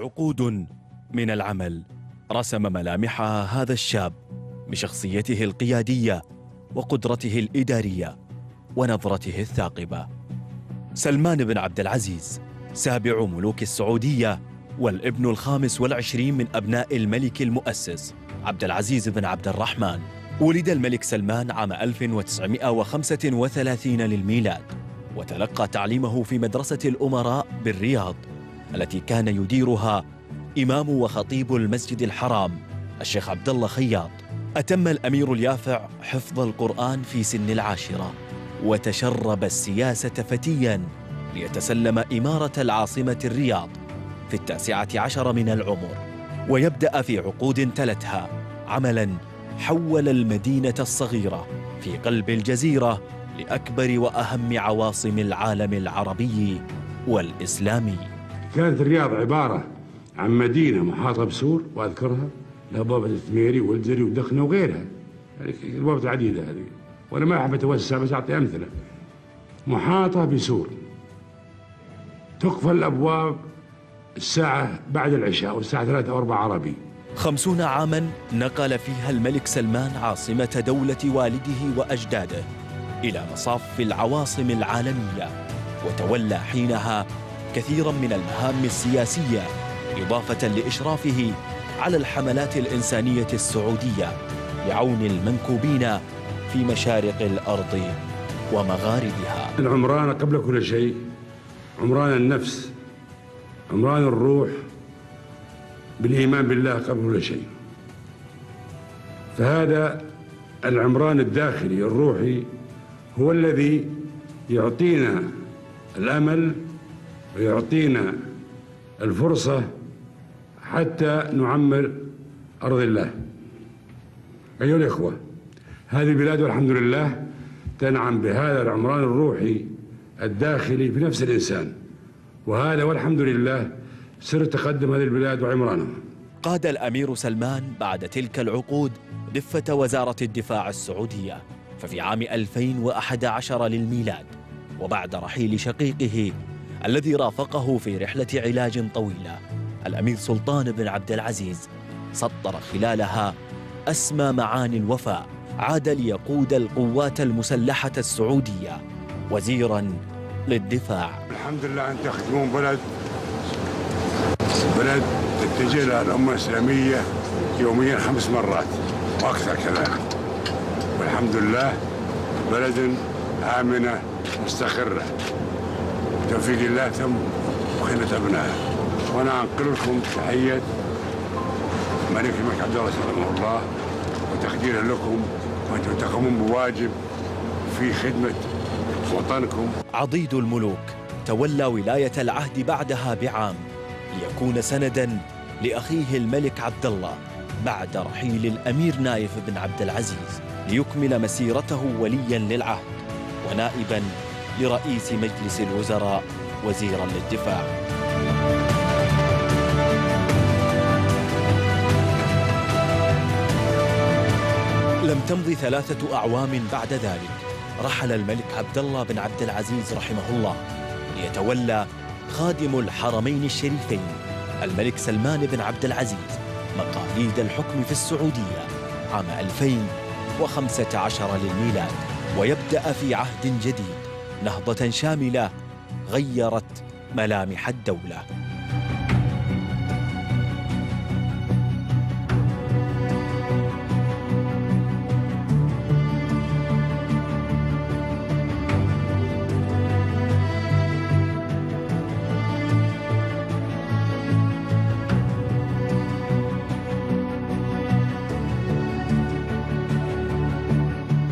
عقود من العمل رسم ملامحها هذا الشاب بشخصيته القيادية وقدرته الإدارية ونظرته الثاقبة. سلمان بن عبد العزيز سابع ملوك السعودية والابن ال25 من أبناء الملك المؤسس عبد العزيز بن عبد الرحمن. ولد الملك سلمان عام 1935 للميلاد، وتلقى تعليمه في مدرسة الأمراء بالرياض التي كان يديرها إمام وخطيب المسجد الحرام الشيخ عبدالله خياط. أتم الأمير اليافع حفظ القرآن في سن العاشرة، وتشرب السياسة فتياً ليتسلم إمارة العاصمة الرياض في 19 من العمر، ويبدأ في عقود تلتها عملاً حول المدينة الصغيرة في قلب الجزيرة لأكبر وأهم عواصم العالم العربي والإسلامي. كانت الرياض عبارة عن مدينة محاطة بسور، وأذكرها لها بابة الثميري والجري والدخنة وغيرها، البابات العديدة هذه، وأنا ما أحب أتوسع بس أعطي أمثلة. محاطة بسور، تقفل الأبواب الساعة بعد العشاء والساعة 3 أو 4 عربي. 50 عاماً نقل فيها الملك سلمان عاصمة دولة والده وأجداده إلى مصاف العواصم العالمية، وتولى حينها كثيراً من المهام السياسية، إضافة لإشرافه على الحملات الإنسانية السعودية لعون المنكوبين في مشارق الأرض ومغاربها. العمران قبل كل شيء، عمران النفس، عمران الروح، بالإيمان بالله قبل كل شيء. فهذا العمران الداخلي الروحي هو الذي يعطينا الأمل ويعطينا الفرصة حتى نعمر أرض الله. أيها الإخوة، هذه البلاد والحمد لله تنعم بهذا العمران الروحي الداخلي في نفس الإنسان، وهذا والحمد لله سر تقدم هذه البلاد وعمرانها. قاد الأمير سلمان بعد تلك العقود دفة وزارة الدفاع السعودية، ففي عام 2011 للميلاد وبعد رحيل شقيقه الذي رافقه في رحلة علاج طويلة الأمير سلطان بن عبد العزيز، سطر خلالها أسمى معاني الوفاء. عاد ليقود القوات المسلحة السعودية وزيراً للدفاع. الحمد لله أن تخدمون بلد تتجه لها الأمة الإسلامية يومياً 5 مرات وأكثر كذلك، والحمد لله بلد آمنة مستقرة بتوفيق الله تم وخيرة أبنائها. وأنا أنقل لكم تحية ملك الملك عبد الله رحمه الله وتقديرها لكم، وأنتم تقومون بواجب في خدمة وطنكم. عضيد الملوك تولى ولاية العهد بعدها بعام ليكون سنداً لأخيه الملك عبد الله بعد رحيل الأمير نايف بن عبد العزيز، ليكمل مسيرته ولياً للعهد ونائباً لرئيس مجلس الوزراء وزيراً للدفاع. لم تمض 3 أعوام بعد ذلك رحل الملك عبد الله بن عبد العزيز رحمه الله، ليتولى خادم الحرمين الشريفين الملك سلمان بن عبد العزيز مقاليد الحكم في السعودية عام 2015 للميلاد، ويبدأ في عهد جديد نهضة شاملة غيرت ملامح الدولة.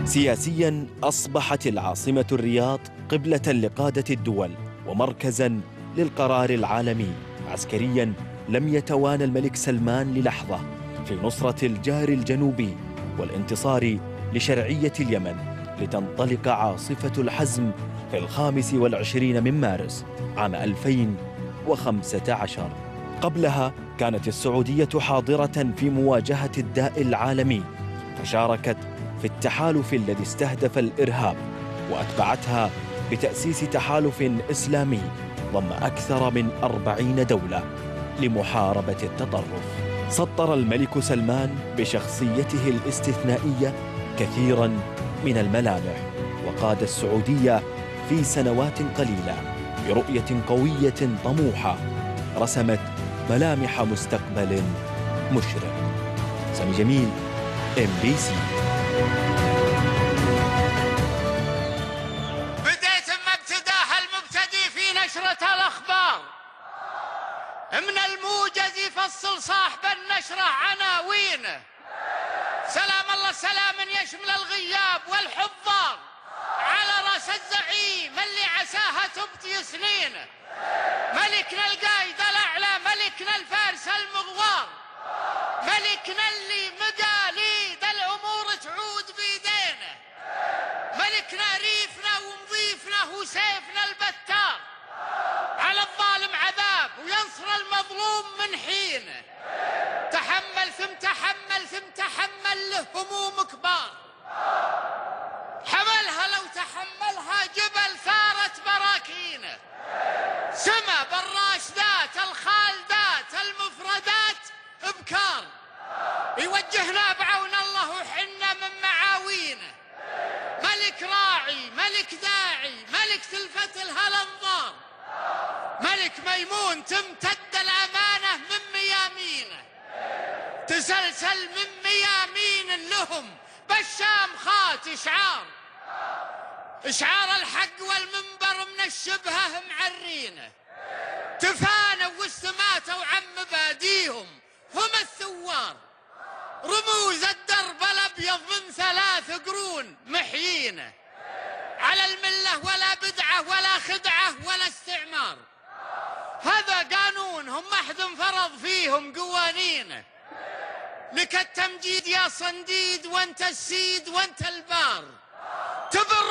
سياسياً أصبحت العاصمة الرياض قبلة لقادة الدول ومركزاً للقرار العالمي. عسكرياً لم يتوانى الملك سلمان للحظة في نصرة الجار الجنوبي والانتصار لشرعية اليمن، لتنطلق عاصفة الحزم في 25 من مارس عام 2015. قبلها كانت السعودية حاضرة في مواجهة الداء العالمي، فشاركت في التحالف الذي استهدف الإرهاب، وأتبعتها بتأسيس تحالف إسلامي ضم أكثر من 40 دولة لمحاربة التطرف. سطر الملك سلمان بشخصيته الاستثنائية كثيراً من الملامح، وقاد السعودية في سنوات قليلة برؤية قوية طموحة رسمت ملامح مستقبل مشرق. سامي جميل، MBC. بديت مبتداه المبتدي في نشرة الأخبار. من الموجز يفصل صاحب النشرة عناوينه. سلام الله سلام يشمل الغياب والحضار على رأس الزعيم اللي عساها تبدي سنينه. ملكنا القايد الأعلى، ملكنا الفارس المغوار، ملكنا اللي مداليد الأمور تعود بيدينه، ملكنا ريفنا ومضيفنا وسيفنا البتار. على الظالم عذاب وينصر المظلوم من حينه. تحمل ثم تحمل ثم تحمل له هموم كبار، حملها لو تحملها جبل ثارت براكينه. سما بالراشدات الخالدات المفردات بكار، يوجهنا بعون الله وحنا من معاوينه. ملك راعي، ملك داعي، ملك تلفت الهالانظار، ملك ميمون تمتد الأمانة من ميامينه. تسلسل من ميامين لهم بالشام خات إشعار، إشعار الحق والمنبر من الشبهة معرينه. تفانوا واستماتوا عن مباديهم هم الثوار، رموز الدرب الأبيض من 3 قرون محيينه. على الملة ولا بدعة ولا خدعة ولا استعمار، هذا قانونهم محد فرض فيهم قوانينه. لك التمجيد يا صنديد وانت السيد وانت البار، تبر